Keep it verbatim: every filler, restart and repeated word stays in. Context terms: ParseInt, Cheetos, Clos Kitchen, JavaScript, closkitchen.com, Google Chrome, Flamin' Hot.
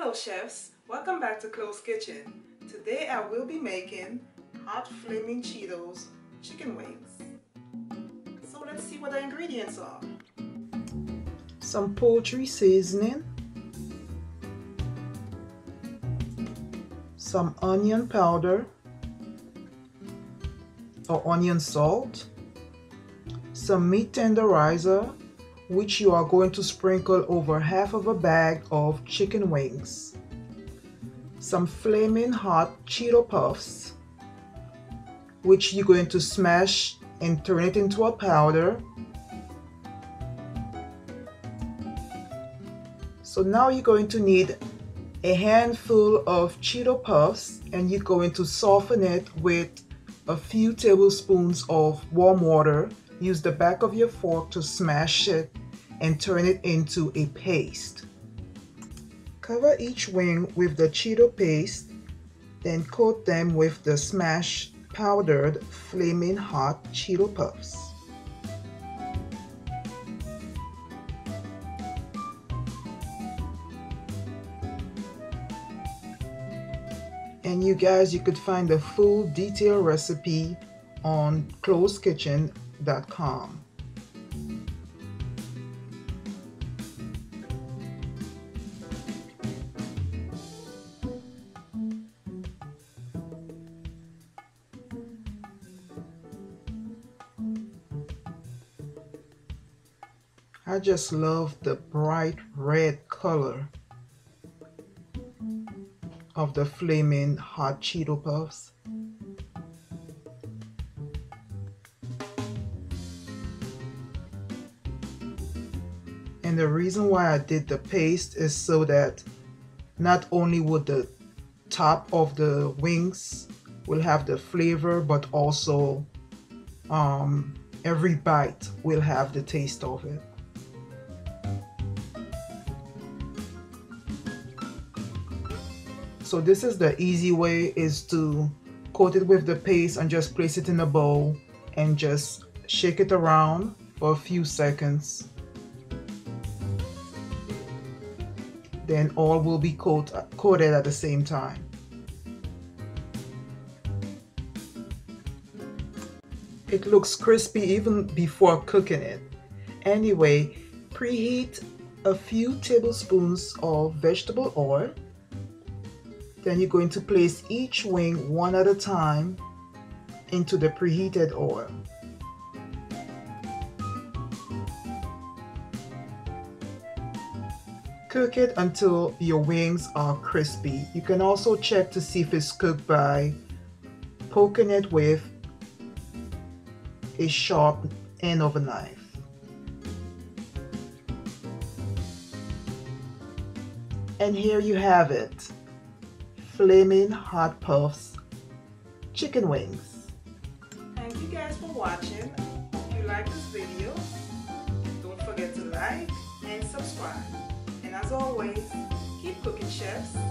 Hello chefs, welcome back to Clos Kitchen. Today I will be making hot flaming Cheetos chicken wings. So let's see what the ingredients are. Some poultry seasoning, some onion powder or onion salt, some meat tenderizer, which you are going to sprinkle over half of a bag of chicken wings, some flaming hot Cheeto puffs, which you're going to smash and turn it into a powder. So now you're going to need a handful of Cheeto puffs, and you're going to soften it with a few tablespoons of warm water. Use the back of your fork to smash it and turn it into a paste. Cover each wing with the Cheeto paste, then coat them with the smashed powdered flaming hot Cheeto puffs. And you guys, you could find the full detailed recipe on clos kitchen dot com. I just love the bright red color of the flaming hot Cheeto puffs. And the reason why I did the paste is so that not only would the top of the wings will have the flavor, but also um, every bite will have the taste of it. So this is the easy way, is to coat it with the paste and just place it in a bowl and just shake it around for a few seconds. Then all will be coat, coated at the same time. It looks crispy even before cooking it. Anyway, preheat a few tablespoons of vegetable oil. Then you're going to place each wing one at a time into the preheated oil. Cook it until your wings are crispy. You can also check to see if it's cooked by poking it with a sharp end of a knife. And here you have it. Flaming hot puffs chicken wings. Thank you guys for watching. If you like this video, don't forget to like and subscribe. And as always, keep cooking, chefs.